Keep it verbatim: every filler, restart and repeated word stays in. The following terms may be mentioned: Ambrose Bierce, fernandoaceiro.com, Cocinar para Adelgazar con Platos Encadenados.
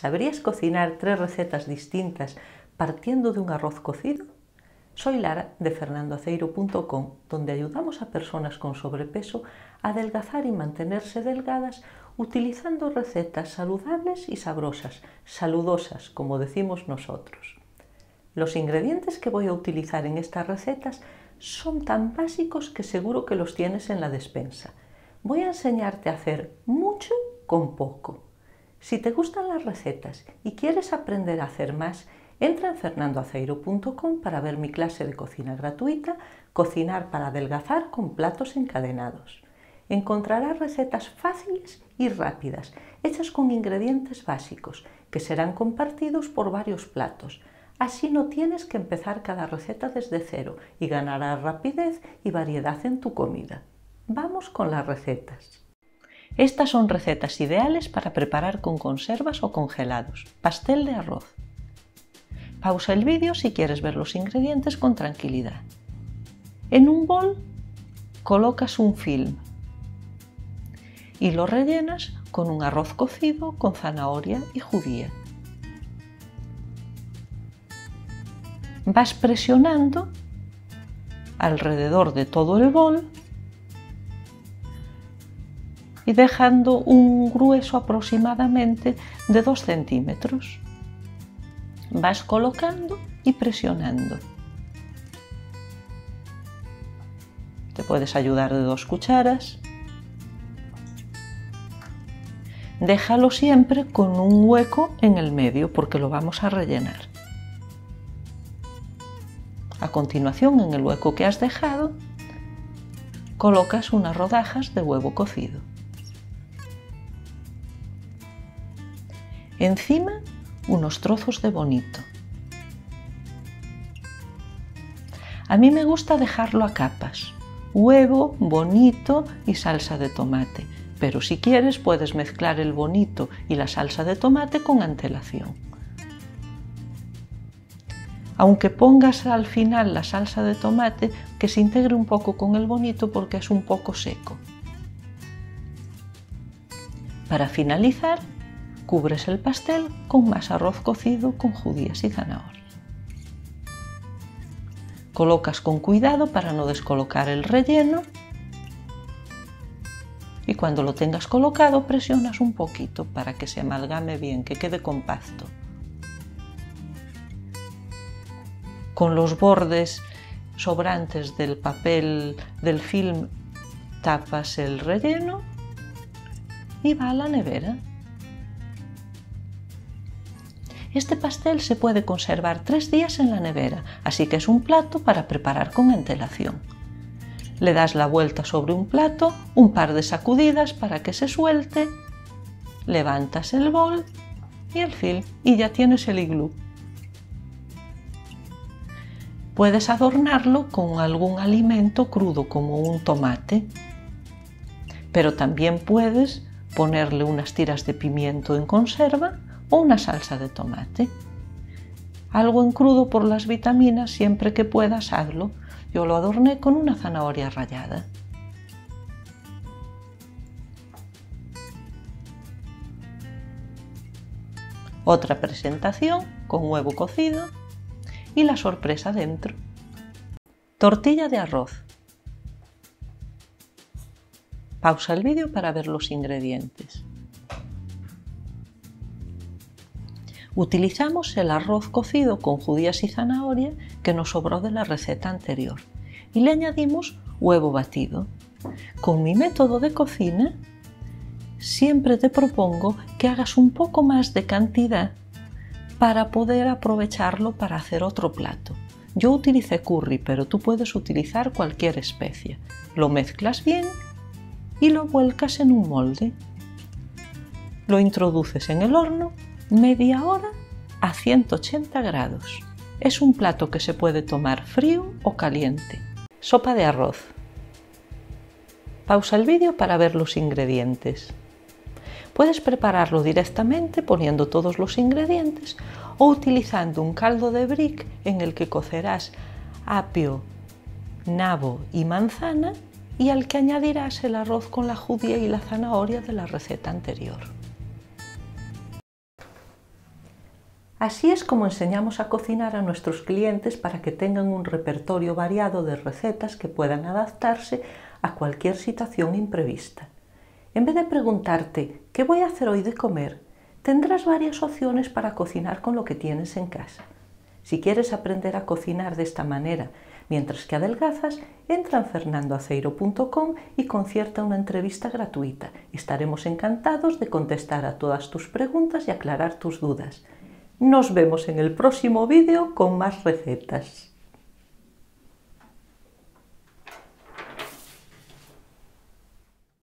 ¿Sabrías cocinar tres recetas distintas partiendo de un arroz cocido? Soy Lara de fernando aceiro punto com, donde ayudamos a personas con sobrepeso a adelgazar y mantenerse delgadas utilizando recetas saludables y sabrosas, saludosas, como decimos nosotros. Los ingredientes que voy a utilizar en estas recetas son tan básicos que seguro que los tienes en la despensa. Voy a enseñarte a hacer mucho con poco. Si te gustan las recetas y quieres aprender a hacer más, entra en fernando aceiro punto com para ver mi clase de cocina gratuita, Cocinar para Adelgazar con Platos Encadenados. Encontrarás recetas fáciles y rápidas, hechas con ingredientes básicos, que serán compartidos por varios platos. Así no tienes que empezar cada receta desde cero y ganarás rapidez y variedad en tu comida. Vamos con las recetas. Estas son recetas ideales para preparar con conservas o congelados. Pastel de arroz. Pausa el vídeo si quieres ver los ingredientes con tranquilidad. En un bol colocas un film y lo rellenas con un arroz cocido con zanahoria y judía. Vas presionando alrededor de todo el bol y dejando un grueso aproximadamente de dos centímetros. Vas colocando y presionando. Te puedes ayudar de dos cucharas. Déjalo siempre con un hueco en el medio porque lo vamos a rellenar. A continuación, en el hueco que has dejado, colocas unas rodajas de huevo cocido. Encima, unos trozos de bonito. A mí me gusta dejarlo a capas: huevo, bonito y salsa de tomate, pero si quieres puedes mezclar el bonito y la salsa de tomate con antelación. Aunque pongas al final la salsa de tomate, que se integre un poco con el bonito porque es un poco seco. Para finalizar, cubres el pastel con más arroz cocido con judías y zanahoria. Colocas con cuidado para no descolocar el relleno y cuando lo tengas colocado presionas un poquito para que se amalgame bien, que quede compacto. Con los bordes sobrantes del papel del film tapas el relleno y va a la nevera. Este pastel se puede conservar tres días en la nevera, así que es un plato para preparar con antelación. Le das la vuelta sobre un plato, un par de sacudidas para que se suelte, levantas el bol y el film y ya tienes el iglú. Puedes adornarlo con algún alimento crudo como un tomate, pero también puedes ponerle unas tiras de pimiento en conserva o una salsa de tomate. Algo en crudo por las vitaminas, siempre que puedas hazlo. Yo lo adorné con una zanahoria rallada. Otra presentación con huevo cocido y la sorpresa dentro. Tortilla de arroz. Pausa el vídeo para ver los ingredientes. Utilizamos el arroz cocido con judías y zanahoria que nos sobró de la receta anterior y le añadimos huevo batido. Con mi método de cocina siempre te propongo que hagas un poco más de cantidad para poder aprovecharlo para hacer otro plato. Yo utilicé curry, pero tú puedes utilizar cualquier especia. Lo mezclas bien y lo vuelcas en un molde. Lo introduces en el horno media hora a ciento ochenta grados. Es un plato que se puede tomar frío o caliente. Sopa de arroz. Pausa el vídeo para ver los ingredientes. Puedes prepararlo directamente poniendo todos los ingredientes o utilizando un caldo de brick en el que cocerás apio, nabo y manzana y al que añadirás el arroz con la judía y la zanahoria de la receta anterior. Así es como enseñamos a cocinar a nuestros clientes para que tengan un repertorio variado de recetas que puedan adaptarse a cualquier situación imprevista. En vez de preguntarte ¿qué voy a hacer hoy de comer?, tendrás varias opciones para cocinar con lo que tienes en casa. Si quieres aprender a cocinar de esta manera mientras que adelgazas, entra en fernando aceiro punto com y concierta una entrevista gratuita. Estaremos encantados de contestar a todas tus preguntas y aclarar tus dudas. Nos vemos en el próximo vídeo con más recetas.